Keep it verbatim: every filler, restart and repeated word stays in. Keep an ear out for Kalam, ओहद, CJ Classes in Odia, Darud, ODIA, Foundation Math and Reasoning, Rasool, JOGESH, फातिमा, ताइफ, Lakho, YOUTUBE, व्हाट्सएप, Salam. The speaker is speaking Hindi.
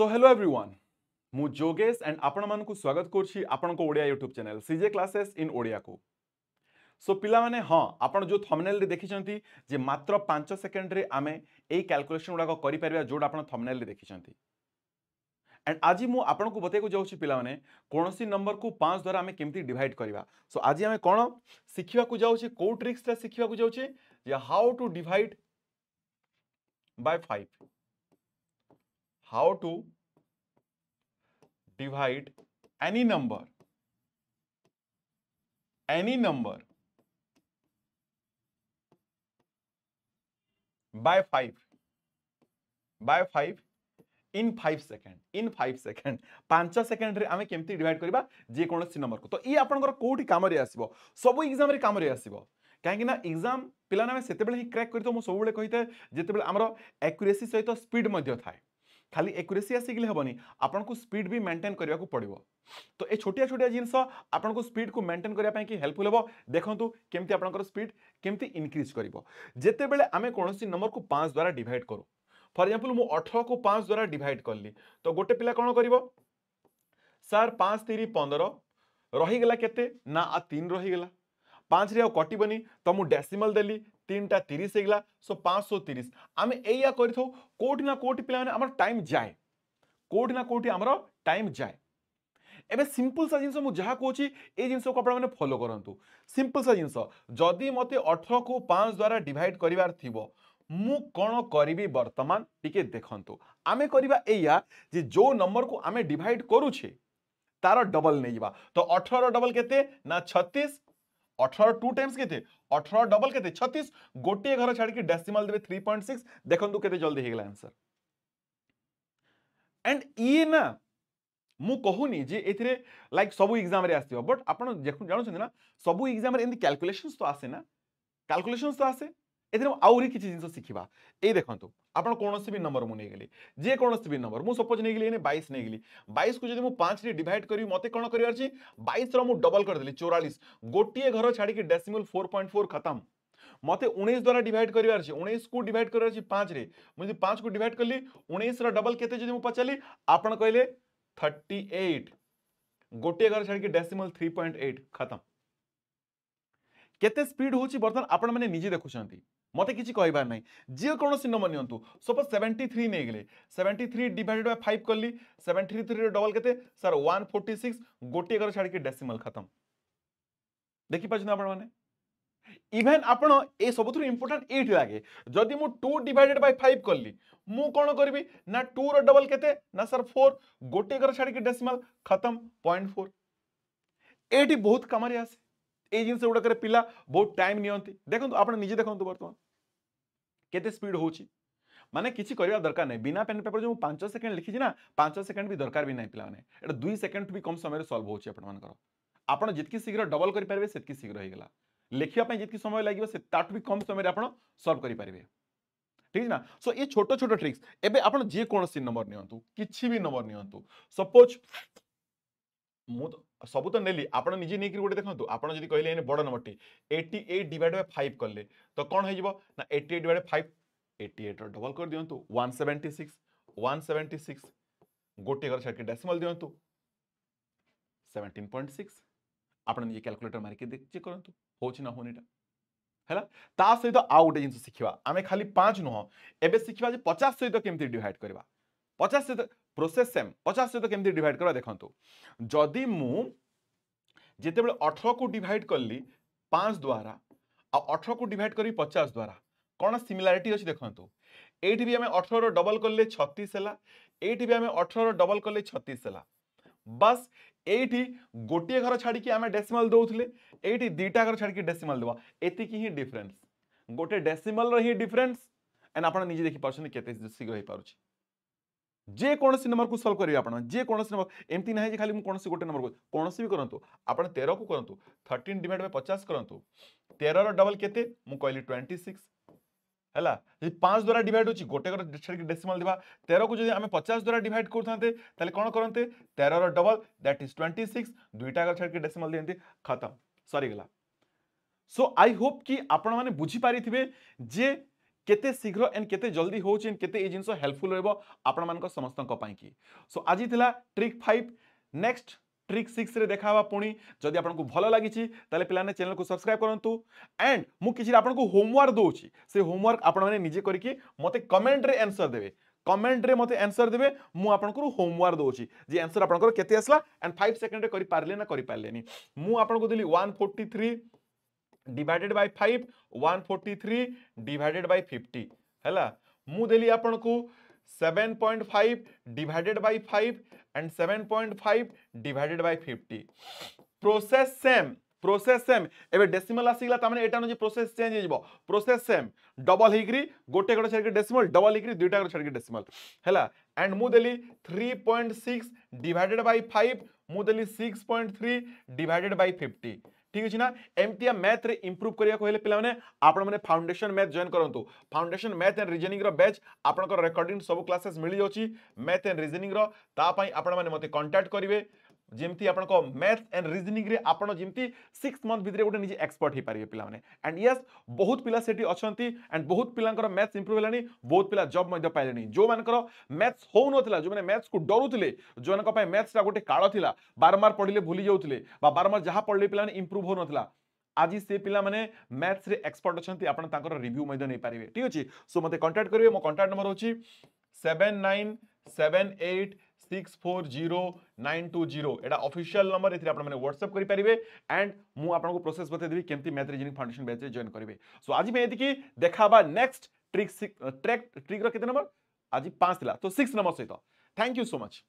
सो हेलो एवरीवन मु जोगेश एंड आपण मानकु स्वागत करछि आपनको Odia YouTube channel CJ classes in Odia को। सो पिला माने हां आपण जो थंबनेल रे देखिछंती जे मात्र पाँच सेकंड रे आमे एई कैलकुलेशन उडाको करि परबा जोड आपण थंबनेल रे देखिछंती। एंड आज मु आपनको बतेको जाउछि पिला माने कोनोसी नंबर को पाँच द्वारा आमे केमती डिवाइड करबा। सो आज आमे कोन सिखिबा को जाउछि को ट्रिक्स रे सिखिबा को जाउछि जे how to divide by five how to divide any number any number by five by five in five second in five second पाँच सेकंड रे आमे केमती डिवाइड करबा जे कोनोसी नंबर को। तो ई आपनकर कोठी काम रे आसीबो सब एग्जाम रे काम रे आसीबो काहे कि ना एग्जाम पिलाना में सेते बेले ही क्रैक करितो मो सब बेले कहिते जेते बेले हमरो एक्यूरेसी सहित स्पीड मध्ये थाए खाली एक्यूरेसी आसिकले हेबनी आपन को स्पीड भी मेंटेन करबा को पड़िबो। तो ए छोटिया छोटिया जिंस आपन को स्पीड को मेंटेन करबा पई कि हेल्पफुल हेबो। देखंतु केमती आपन को स्पीड केमती इंक्रीज करबो जेते बेले आमे कोनोसी नंबर को पाँच द्वारा डिवाइड करू। फॉर एग्जांपल मु अठारह को पाँच द्वारा डिवाइड करली तो गोटे पिला कोन करबो सर पाँच तीन पंद्रह रही गेला केते ना आ तीन रही गेला पाँच रे कटिबनी तो मु डेसिमल देली तीन टा तीस हो गला सो पाँच सौ तीस आम एया करो कोटी ना कोटी पे आम टाइम जाए कोटी ना कोटी आम टाइम जाए। एबे सिंपल सा जिनस मुझे जहाँ कौच ये जिनस को आप फॉलो करूँ सिंपल सा जिनस जदि मत अठारह को पाँच द्वारा डिवाइड करार थी मु कौन करी बर्तमान टी देखु आम करवा या जो नंबर को आम डिवाइड करुचे तार डबल नहीं जावा। तो अठारह डबल के छत्तीस अठारह टू टाइम्स के अठारह डबल के छत्तीस गोटे घर छाड़ के डेसिमल देवे थ्री पॉइंट सिक्स देखो के जल्दी हो गला आंसर। एंड ये ना मु कहूनी जे एथिरे लाइक सब एग्जाम रे आसीबो बट आपण जानछन ना सब एग्जाम रे एंदी कैलकुलेशंस तो आसे ना कैलकुलेशंस तो आसे एथिरे आउरी किछि जिंस सिखिबा। ए देखंतु आपण कोनोसी भी नंबर मु नै गेली जे कोनोसी भी नंबर मु सपोज नै गेली ने बाईस नै गेली बाईस को जदी मु पाँच रे डिवाइड करी मते कोन करिवार छी बाईस रो मु डबल कर देली चौवालीस गोटिए घर छाड़ी के डेसिमल चार पॉइंट चार खतम मते उन्नीस द्वारा डिवाइड करिवार छी उन्नीस को डिवाइड करिवार छी पाँच रे मु जदी पाँच को डिवाइड करली उन्नीस रो डबल केते जदी मु पचाली आपण कहले अड़तीस गोटिए घर छाड़ी के डेसिमल तीन पॉइंट आठ खतम। केते स्पीड होची बर्तन आपण माने निजे देखुछंती मते किछि कहबार नै जे कोनोसी नंबर नियंतु सपोज तिहत्तर नै गेले तिहत्तर डिवाइडेड बाय पाँच करली तिहत्तर रे डबल केते सर एक सौ छियालीस गोटे घर छाड़ के डेसिमल खत्म। देखि पाछन आपण माने इवन आपण ए सबथु इंपोर्टेंट एट लागे जदी मु दो डिवाइडेड बाय पाँच करली मु कोन करबी ना दो रो डबल केते ना सर चार गोटे घर छाड़ के डेसिमल खत्म शून्य पॉइंट चार एटी बहुत कमारी आसे ए जिनसे उड़ा करे पिला बहुत टाइम नियंती देखंतु आपण निजे देखंतु वर्तमान केते स्पीड होची माने किछि करिया दरकार नै बिना पेन पेपर जो पाँच सेकंड लिखि ना पाँच सेकंड भी दरकार भी नै पिला माने एटा दो सेकंड भी कम समय रे सॉल्व होची आपण मान करो आपण जितकी शीघ्र डबल करि परबे सेतकी शीघ्र होई गेला लेखिया पई जितकी समय लागिबो से ताट भी कम समय रे आपण सॉल्व करि परबे ठीक ना। सो ए छोटो छोटो ट्रिक्स एबे आपण जे कोनोसी नंबर नियंतु किछि भी नंबर नियंतु सपोज मु सब तो नेली आपन निजे नेकी गोटे देखंतु आपन जदी कहले एने बड़ नंबर टी अठासी डिवाइड बाय पाँच करले तो कोन हो जिवो ना अठासी डिवाइड बाय पाँच अठासी रो डबल कर दियंतु एक सौ छिहत्तर एक सौ छिहत्तर गोटे घर छाड़ के डेसिमल दियंतु सत्रह पॉइंट छह आपन निजे कैलकुलेटर मार के देख चेक करंतु होछि ना होनीटा हैला। ता सहित आ गोटे जिंस सिखिबा आमे खाली पाँच नहो एबे सिखिबा जे पचास सहित केमती डिवाइड करबा पचास सहित प्रोसेस सेम पचास सहित केमती डिवाइड करवा देखंतु जदि मु जेते बेले अठारह को डिवाइड करली पाँच द्वारा आ अठारह को डिवाइड करी पचास द्वारा कोन सिमिलरिटी अछि देखंतु एट भी हमें अठारह रो डबल करले छत्तीस हला एट भी हमें अठारह रो डबल करले छत्तीस हला बस एट गोटे घर छाड़ी के हमें डेसिमल दोउथले एट दीटा घर छाड़ी के डेसिमल दवा एति की ही डिफरेंस गोटे डेसिमल रो ही डिफरेंस एंड आपण निजे देखि पाछन केते शीघ्र होई पारुछ जे कोनोसी नंबर को सॉल्व करियो आपण जे कोनोसी नंबर एमती नाही जे खाली मु कोनोसी गोटे नंबर को कोनोसी भी करंतु आपण तेरह को करंतु तेरह डिवाइड बाय पचास करंतु तेरह रो डबल केते मु कहली छब्बीस हला जे पाँच द्वारा डिवाइड होची गोटे कर डेसिमल दिबा तेरह को जदी हमें पचास द्वारा डिवाइड करथाते तले कोन करनते तेरह रो डबल दैट इज छब्बीस दुईटा कर छड़ के डेसिमल देंते खत्म सरी गेला। सो आई होप कि आपण माने बुझी पारिथिबे जे केते शीघ्र एंड केते जल्दी होउछ एंड केते ए जिंसो हेल्पफुल रहबो आपण मानक समस्तन को पाई की। सो आज थिला trick five, next trick six रे देखा हवा पुणी। जदि आपको भल लगी ताले पिलाने चैनल को सब्सक्राइब करूँ एंड मु किछि आपको होमवर्क दउछि से होमवर्क आपण माने निजे करके मते कमेंट रे आंसर देबे, कमेंट रे मते आंसर देबे। मु आपनको होमवर्क दउछि जे आंसर आपनकर केते आसला एंड फाइव सेकंड रे करि पारले ना करि पारलेनी। मु आपनको देली one forty three divided by five, one forty three divided by fifty हैला। मु देली आपनको seven point five divided by five and seven point five divided by fifty. Process same, process same एबे डेसिमल आसीला त माने एटा न जे प्रोसेस चेंज हेजबो, प्रोसेस सेम डबल हेकरी गोटे गोटे छडके डेसिमल, डबल हेकरी दुटा गोटे छडके डेसिमल हैला। एंड मु देली three point six divided by five, मु देली six point three divided by fifty. ठीक है ना, एमतिया मैथ रे इंप्रूव करिया को हेले पिला माने आपण माने फाउंडेशन मैथ जॉइन करंतु। फाउंडेशन मैथ एंड रीजनिंग रो बैच आपण को रिकॉर्डिंग सब क्लासेस मिली जाउची मैथ एंड रीजनिंग रो। ता पई आपण माने मते कांटेक्ट करिवे जेमती आपण को मैथ एंड रीजनिंग रे आपण जेमती सिक्स मंथ भितरे गोटे निजे एक्सपर्ट हे पारिबे पिला माने। एंड यस बहुत पिला सेठी अछंती एंड बहुत पिलांकर मैथ्स इंप्रूव हेलानी, बहुत पिला जॉब मध्य पाइलेनी। जो मानकर मैथ्स हो नथिला, जो माने मैथ्स को डरुथिले, जो मानक पय मैथ्स रा गोटे काळ थिला, बारमार पढिले भूली जाउथिले बा बारमार जहा पढले पिला माने इंप्रूव हो नथिला, आज से पिला माने मैथ्स रे एक्सपर्ट अछंती, आपण तांकर रिव्यू मध्य नै पारिबे। ठीक अछि, सो मते कांटेक्ट करिवे। मो कांटेक्ट नंबर होछि seven nine seven eight six four zero nine two zero. एटा ऑफिशियल नंबर, एथि आपन माने व्हाट्सएप करि परिबे एंड मु आपन को प्रोसेस बते देबी केमती मैथ रीजनिंग फाउंडेशन बैच रे जॉइन करिवे। सो आज में एदिकी देखाबा नेक्स्ट ट्रिक ट्रैक ट्रिक रो केते नंबर, आज पाँच थिला तो सिक्स नंबर सहित। Thank you so much.